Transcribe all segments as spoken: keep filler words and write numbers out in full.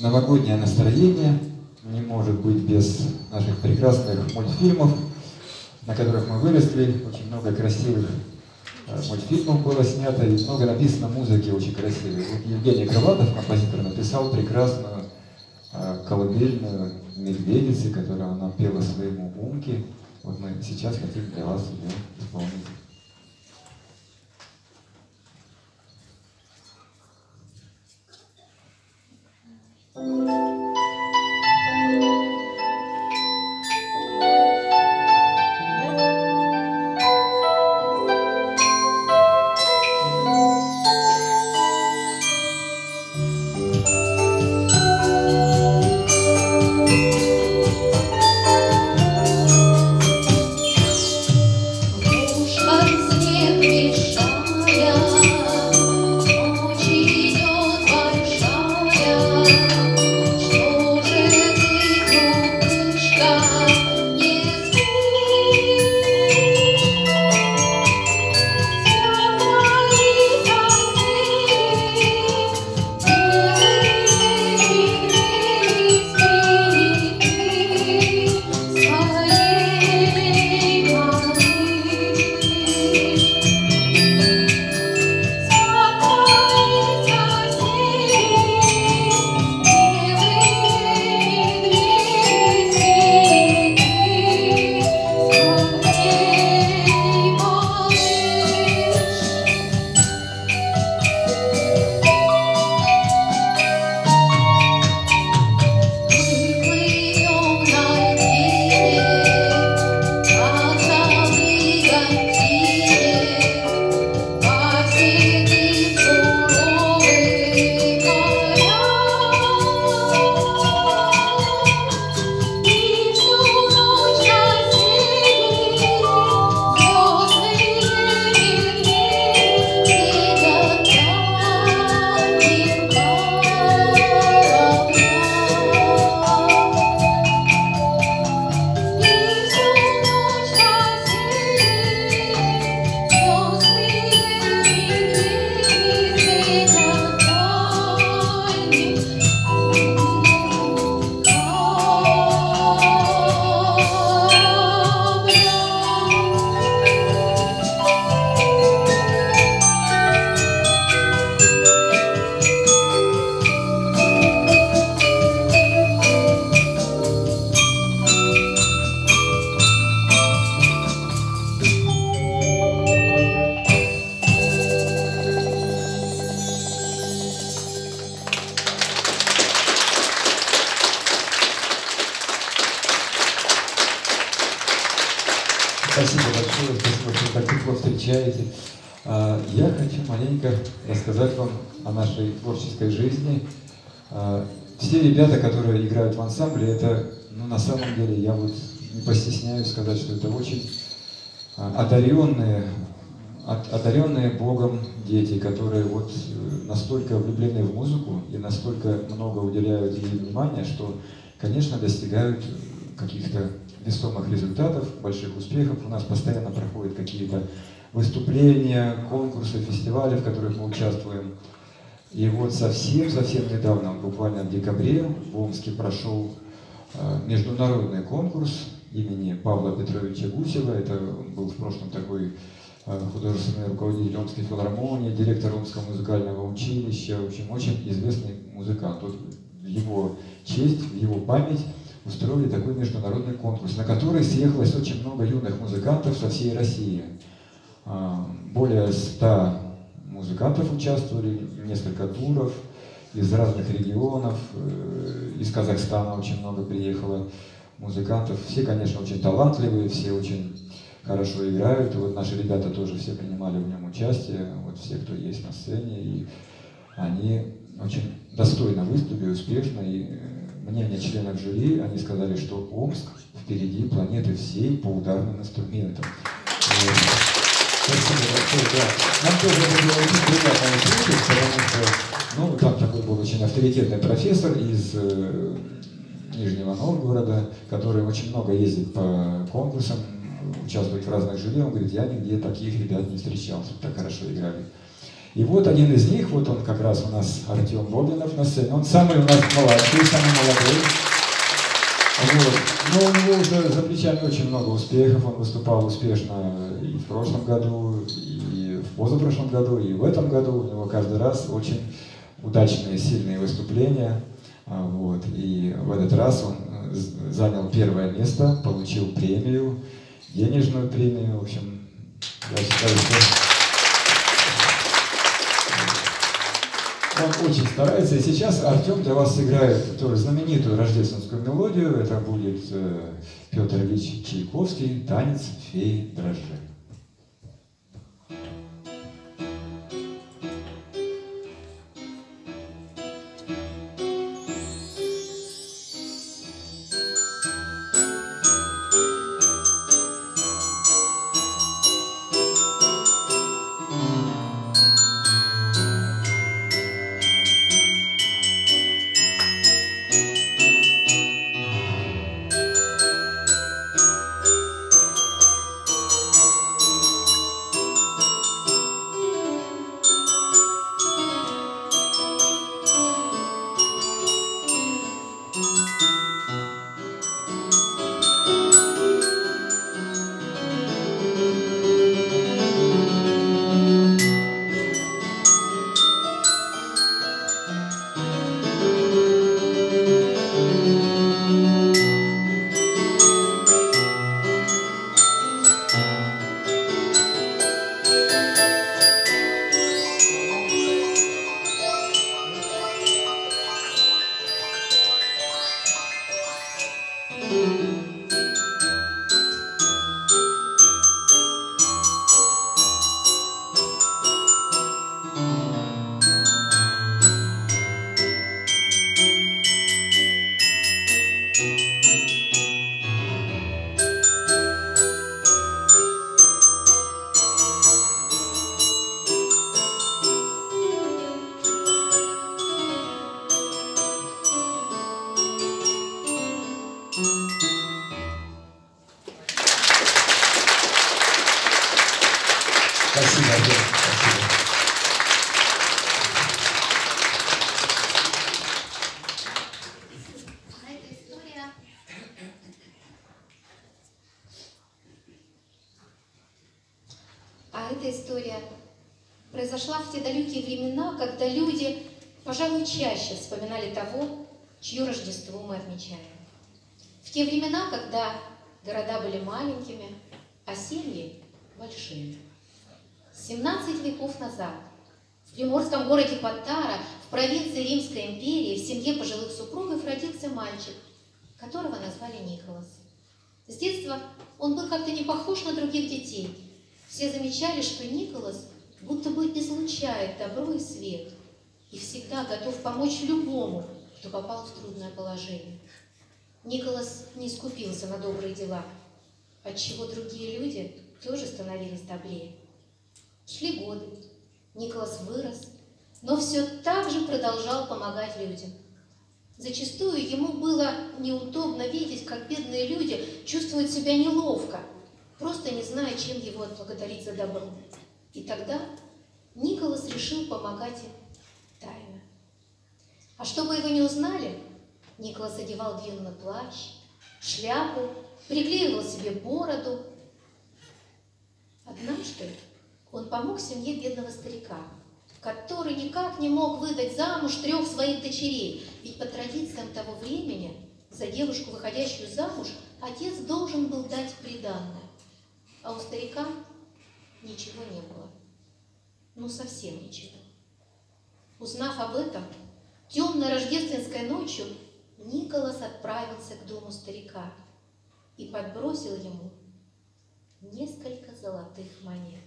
Новогоднее настроение не может быть без наших прекрасных мультфильмов, на которых мы выросли. Очень много красивых мультфильмов было снято, и много написано музыки очень красивой. Евгений Крылатов, композитор, написал прекрасную колыбельную «Медведицы», которую она пела своему умке. Вот мы сейчас хотим для вас ее исполнить. Спасибо большое, спасибо, что так тепло встречаете. Я хочу маленько рассказать вам о нашей творческой жизни. Все ребята, которые играют в ансамбле, это, ну, на самом деле, я вот не постесняюсь сказать, что это очень одаренные, одаренные Богом дети, которые вот настолько влюблены в музыку и настолько много уделяют ей внимания, что, конечно, достигают каких-то весомых результатов, больших успехов. У нас постоянно проходят какие-то выступления, конкурсы, фестивали, в которых мы участвуем. И вот совсем-совсем недавно, буквально в декабре, в Омске прошел международный конкурс имени Павла Петровича Гусева. Это был в прошлом такой художественный руководитель Омской филармонии, директор Омского музыкального училища, в общем, очень известный музыкант. Вот в его честь, в его память устроили такой международный конкурс, на который съехалось очень много юных музыкантов со всей России. Более ста музыкантов участвовали, несколько туров из разных регионов, из Казахстана очень много приехало музыкантов. Все, конечно, очень талантливые, все очень хорошо играют. И вот наши ребята тоже все принимали в нем участие, вот все, кто есть на сцене, и они очень достойно выступили, успешно. И мне, мне членов жюри, они сказали, что Омск впереди планеты всей по ударным инструментам. Спасибо большое, да. Нам тоже было очень приятно услышать, потому что, ну, там такой был очень авторитетный профессор из э, Нижнего Новгорода, который очень много ездит по конкурсам, участвует в разных жюри. Он говорит, я нигде таких ребят не встречал, чтобы так хорошо играли. И вот один из них, вот он как раз у нас, Артём Бобинов на сцене. Он самый у нас младший, самый молодой. Вот. Но у него уже за плечами очень много успехов. Он выступал успешно и в прошлом году, и в позапрошлом году, и в этом году. У него каждый раз очень удачные, сильные выступления. Вот. И в этот раз он занял первое место, получил премию, денежную премию. В общем, я считаю, что... Он очень старается, и сейчас Артём для вас сыграет тоже знаменитую рождественскую мелодию. Это будет э, Пётр Ильич Чайковский «Танец феи дрожжи». Чаще вспоминали того, чье Рождество мы отмечаем. В те времена, когда города были маленькими, а семьи большими. семнадцать веков назад в приморском городе Паттара, в провинции Римской империи, в семье пожилых супругов родился мальчик, которого назвали Николас. С детства он был как-то не похож на других детей. Все замечали, что Николас будто бы излучает добро и свет, и всегда готов помочь любому, кто попал в трудное положение. Николас не скупился на добрые дела, отчего другие люди тоже становились добрее. Шли годы, Николас вырос, но все так же продолжал помогать людям. Зачастую ему было неудобно видеть, как бедные люди чувствуют себя неловко, просто не зная, чем его отблагодарить за добро. И тогда Николас решил помогать им тайно. А чтобы его не узнали, Николас одевал длинный плащ, шляпу, приклеивал себе бороду. Однажды он помог семье бедного старика, который никак не мог выдать замуж трех своих дочерей, ведь по традициям того времени за девушку, выходящую замуж, отец должен был дать приданое, а у старика ничего не было, ну совсем ничего. Узнав об этом, темной рождественской ночью Николас отправился к дому старика и подбросил ему несколько золотых монет.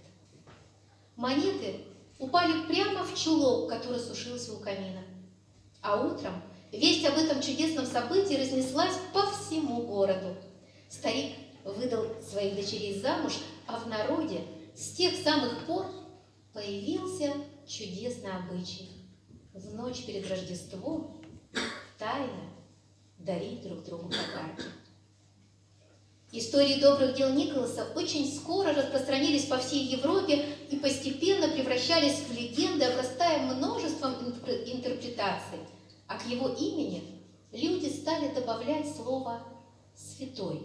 Монеты упали прямо в чулок, который сушился у камина. А утром весть об этом чудесном событии разнеслась по всему городу. Старик выдал своих дочерей замуж, а в народе с тех самых пор появился чудесный обычай в ночь перед Рождеством тайно дарить друг другу подарки. Истории добрых дел Николаса очень скоро распространились по всей Европе и постепенно превращались в легенды, обрастая множеством интерпретаций. А к его имени люди стали добавлять слово «святой».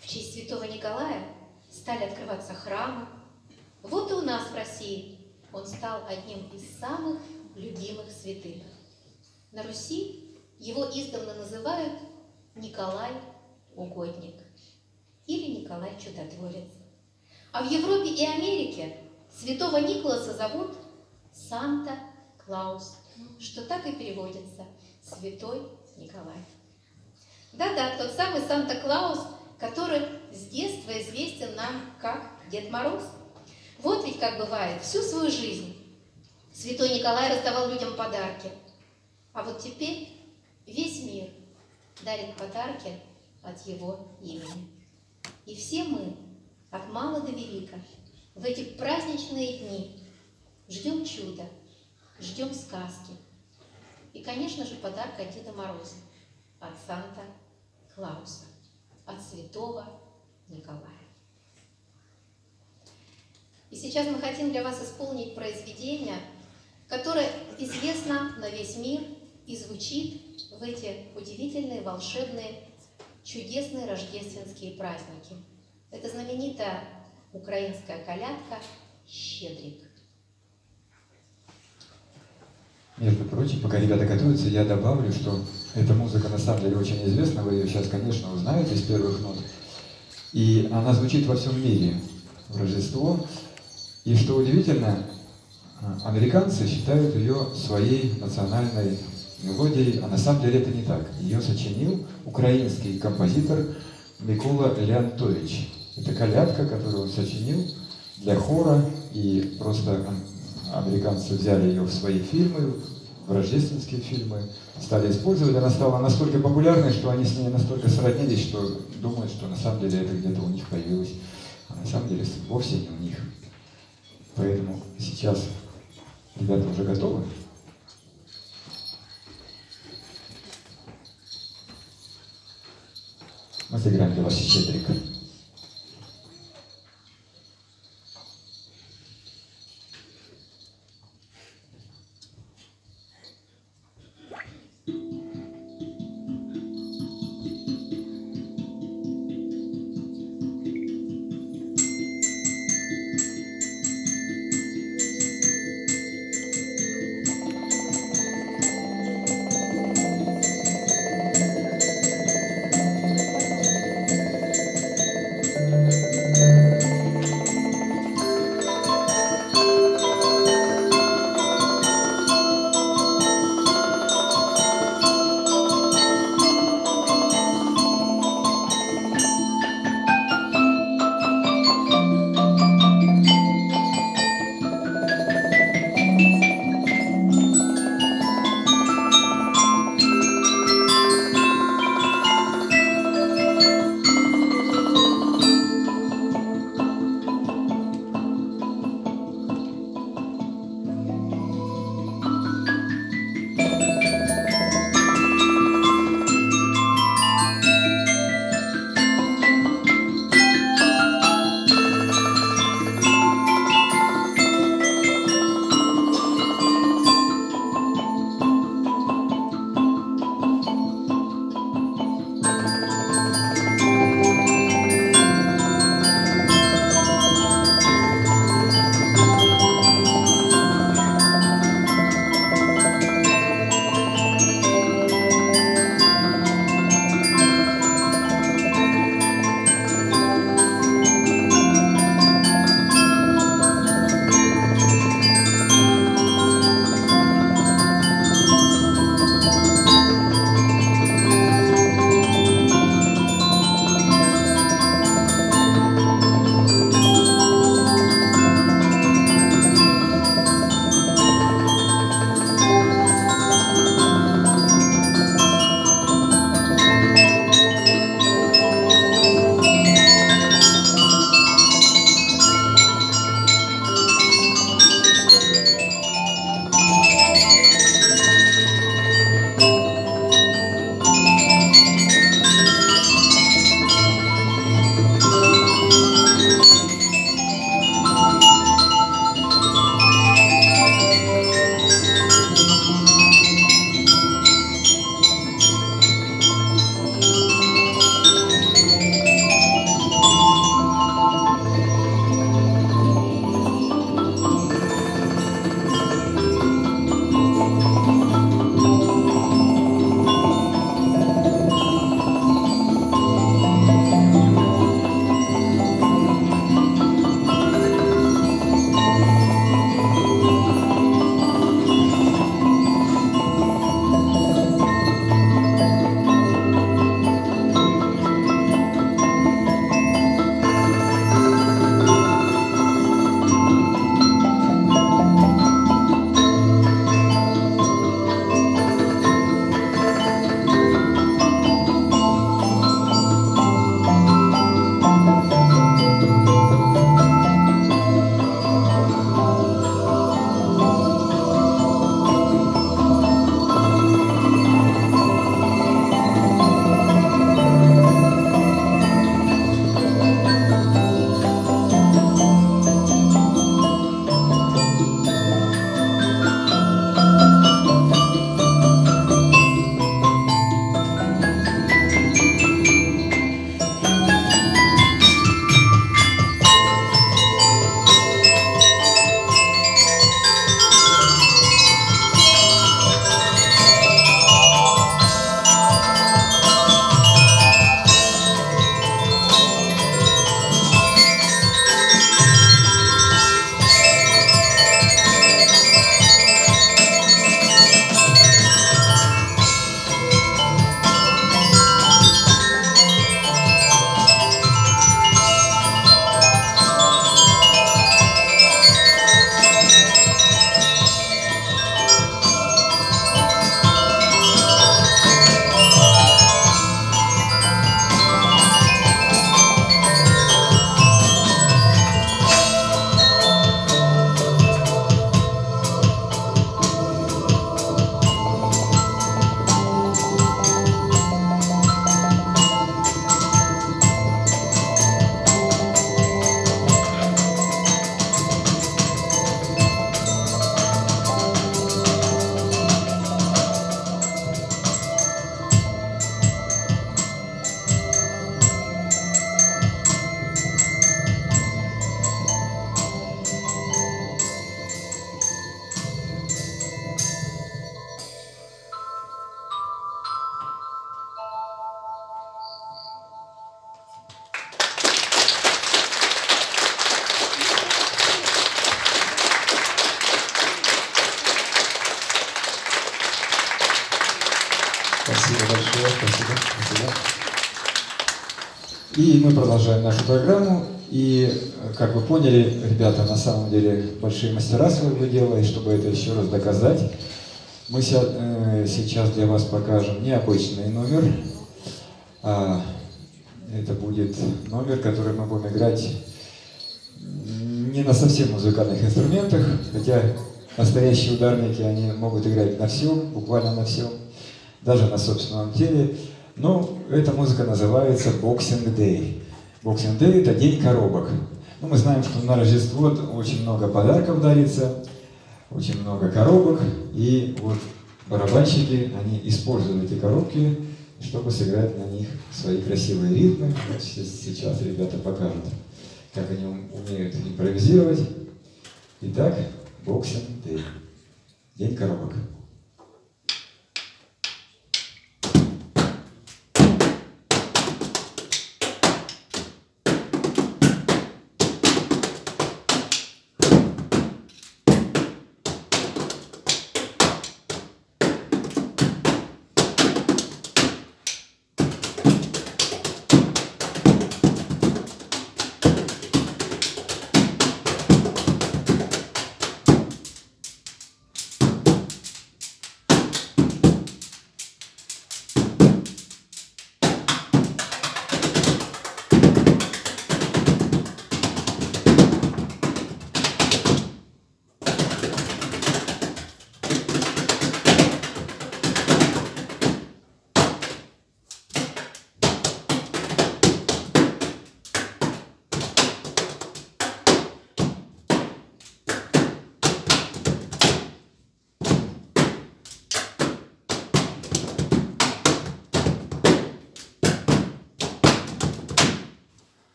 В честь святого Николая стали открываться храмы. Вот и у нас в России он стал одним из самых любимых святых. На Руси его издавна называют Николай Угодник или Николай Чудотворец. А в Европе и Америке святого Николаса зовут Санта-Клаус, что так и переводится «Святой Николай». Да-да, тот самый Санта-Клаус, который с детства известен нам как Дед Мороз. Вот ведь как бывает, всю свою жизнь святой Николай раздавал людям подарки. А вот теперь весь мир дарит подарки от его имени. И все мы, от мала до велика, в эти праздничные дни ждем чуда, ждем сказки. И, конечно же, подарка от Деда Мороза, от Санта-Клауса, от святого Николая. И сейчас мы хотим для вас исполнить произведение, которое известно на весь мир и звучит в эти удивительные, волшебные, чудесные рождественские праздники. Это знаменитая украинская колядка «Щедрик». Между прочим, пока ребята готовятся, я добавлю, что эта музыка на самом деле очень известна, вы ее сейчас, конечно, узнаете из первых нот. И она звучит во всем мире в Рождество. И что удивительно, американцы считают ее своей национальной мелодией, а на самом деле это не так. Ее сочинил украинский композитор Микола Леонтович. Это колядка, которую он сочинил для хора, и просто американцы взяли ее в свои фильмы, в рождественские фильмы, стали использовать. Она стала настолько популярной, что они с ней настолько сроднились, что думают, что на самом деле это где-то у них появилось. А на самом деле вовсе не у них. Поэтому сейчас ребята уже готовы. Мы сыграем для вас «Щедрик». Спасибо большое. Спасибо. Спасибо. И мы продолжаем нашу программу. И, как вы поняли, ребята, на самом деле большие мастера своего дела. И чтобы это еще раз доказать, мы сейчас для вас покажем необычный номер. Это будет номер, который мы будем играть не на совсем музыкальных инструментах, хотя настоящие ударники, они могут играть на всем, буквально на всем, даже на собственном теле. Но эта музыка называется Boxing Day. Boxing Day – это день коробок. Ну, мы знаем, что на Рождество очень много подарков дарится, очень много коробок, и вот барабанщики, они используют эти коробки, чтобы сыграть на них свои красивые ритмы. Вот сейчас ребята покажут, как они умеют импровизировать. Итак, Boxing Day. День коробок.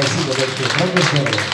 Спасибо большое.